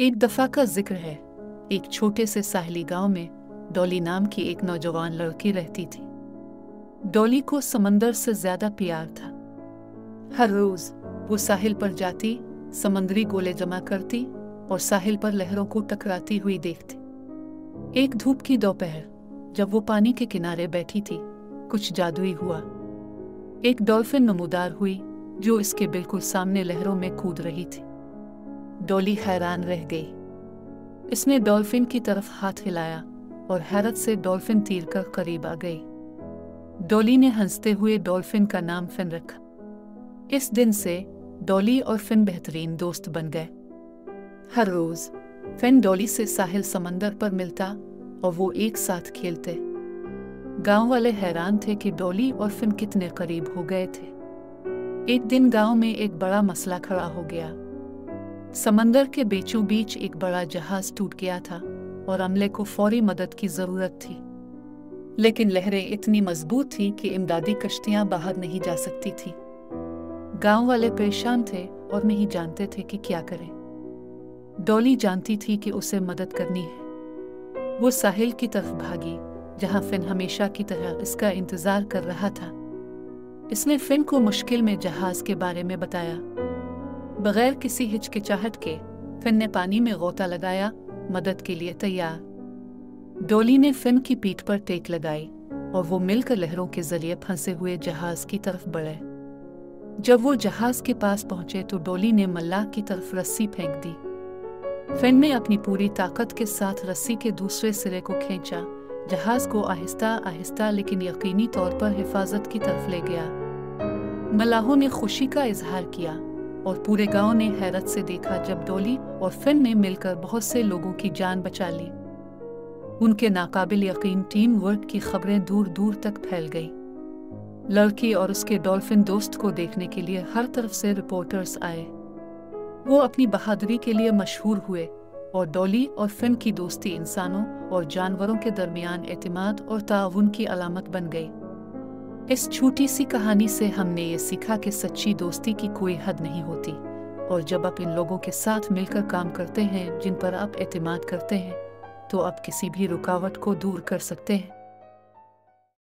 एक दफ़ा का जिक्र है, एक छोटे से साहली गांव में डॉली नाम की एक नौजवान लड़की रहती थी। डॉली को समंदर से ज़्यादा प्यार था। हर रोज़ वो साहिल पर जाती, समंदरी गोले जमा करती और साहिल पर लहरों को टकराती हुई देखती। एक धूप की दोपहर जब वो पानी के किनारे बैठी थी, कुछ जादुई हुआ। एक डॉल्फिन नमूदार हुई जो इसके बिल्कुल सामने लहरों में कूद रही थी। डॉली हैरान रह गई। इसने डॉल्फिन की तरफ हाथ हिलाया और हैरत से डॉल्फिन तीर कर करीब आ गई। डॉली ने हंसते हुए डॉल्फिन का नाम फिन रखा। इस दिन से डॉली और फिन बेहतरीन दोस्त बन गए। हर रोज फिन डॉली से साहिल समंदर पर मिलता और वो एक साथ खेलते। गांव वाले हैरान थे कि डॉली और फिन कितने करीब हो गए थे। एक दिन गांव में एक बड़ा मसला खड़ा हो गया। समंदर के बीचों बीच एक बड़ा जहाज टूट गया था और अमले को फौरी मदद की जरूरत थी, लेकिन लहरें इतनी मजबूत थी कि इमदादी कश्तियां बाहर नहीं जा सकती थी। गांव वाले परेशान थे और नहीं जानते थे कि क्या करें। डॉली जानती थी कि उसे मदद करनी है। वो साहिल की तरफ भागी, जहां फिन हमेशा की तरह इसका इंतजार कर रहा था। इसने फिन को मुश्किल में जहाज के बारे में बताया। बगैर किसी हिचकिचाहट के फिन ने पानी में गोता लगाया, मदद के लिए तैयार। डॉली ने फिन की पीठ पर टेक लगाई और वो मिलकर लहरों के जरिए फंसे हुए जहाज की तरफ बढ़े। जब वो जहाज के पास पहुंचे तो डॉली ने मल्लाह की तरफ रस्सी फेंक दी। फिन ने अपनी पूरी ताकत के साथ रस्सी के दूसरे सिरे को खींचा। जहाज को आहिस्ता आहिस्ता लेकिन यकीनी तौर पर हिफाजत की तरफ ले गया। मलाहों ने खुशी का इजहार किया और पूरे गांव ने हैरत से देखा जब डॉली और फिन ने मिलकर बहुत से लोगों की जान बचा ली। उनके नाकाबिल यकीन टीम वर्क की खबरें दूर दूर तक फैल गई। लड़की और उसके डॉल्फिन दोस्त को देखने के लिए हर तरफ से रिपोर्टर्स आए। वो अपनी बहादुरी के लिए मशहूर हुए और डॉली और फिन की दोस्ती इंसानों और जानवरों के दरमियान एतमाद और ताउन की अलामत बन गई। इस छोटी सी कहानी से हमने ये सीखा कि सच्ची दोस्ती की कोई हद नहीं होती, और जब आप इन लोगों के साथ मिलकर काम करते हैं जिन पर आप एतमाद करते हैं, तो आप किसी भी रुकावट को दूर कर सकते हैं।